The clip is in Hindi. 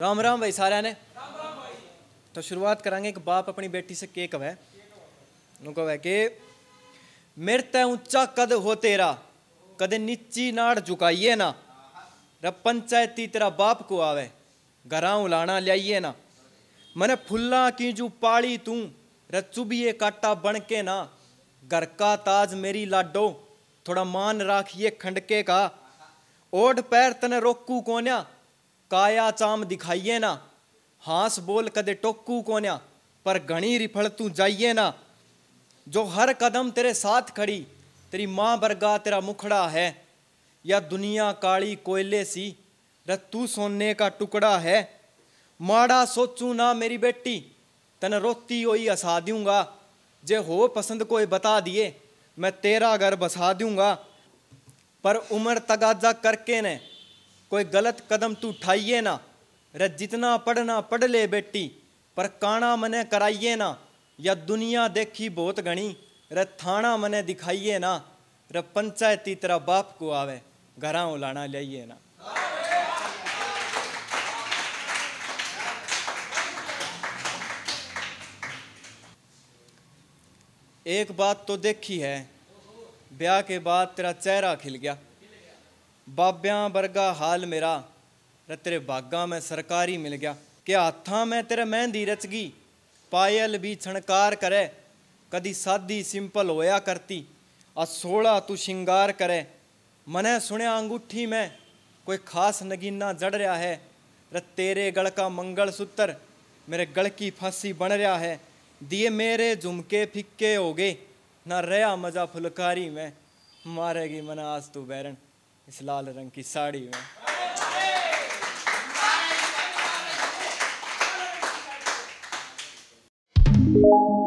राम राम भाई सारा ने तो शुरुआत करांगे एक बाप अपनी बेटी से के कवे कहे के मेरते ऊंचा कद हो तेरा कदे नीची नाड़ झुकाइए ना रब पंचायती तेरा बाप को आवे घरा उलाना लियाइए ना मने फुल्ला की जू पाली तू रचुबिये काटा बन के ना घर का ताज मेरी लाडो थोड़ा मान राखिए खंडके का ओढ़ पैर तने रोकू कोन्या काया चाम दिखाइए ना हाँस बोल कदे टोकू कोन्या पर घनी रिफल तू जाइए ना जो हर कदम तेरे साथ खड़ी तेरी माँ वर्गा तेरा मुखड़ा है या दुनिया काली कोयले सी रत्तू सोने का टुकड़ा है माड़ा सोचू ना मेरी बेटी तने रोती होई हसा दूंगा जे हो पसंद कोई बता दिए मैं तेरा घर बसा दूंगा पर उम्र तगाजा करके ने कोई गलत कदम तू उठाइए ना रे जितना पढ़ना पढ़ ले बेटी पर काना मने कराइए ना या दुनिया देखी बहुत घनी रे थाना मने दिखाइए ना रे पंचायती तेरा बाप को आवे घरा उलाना लियाइए ना। एक बात तो देखी है ब्याह के बाद तेरा चेहरा खिल गया बाब्या वर्गा हाल मेरा र तेरे भागा में सरकारी मिल गया के हाथा में तेरे मेहंदी रचगी पायल भी छणकार करे कदी सादी सिंपल होया करती आ सोला तू श्रृंगार करे मने सुनया अंगूठी में कोई खास नगीना जड़ रहा है र तेरे गल का मंगलसूत्र मेरे गल की फांसी बन रहा है दिए मेरे झुमके फिक्के हो गए ना रहा मजा फुलकारी में मारेगी मना आज तू बैरन इस लाल रंग की साड़ी में।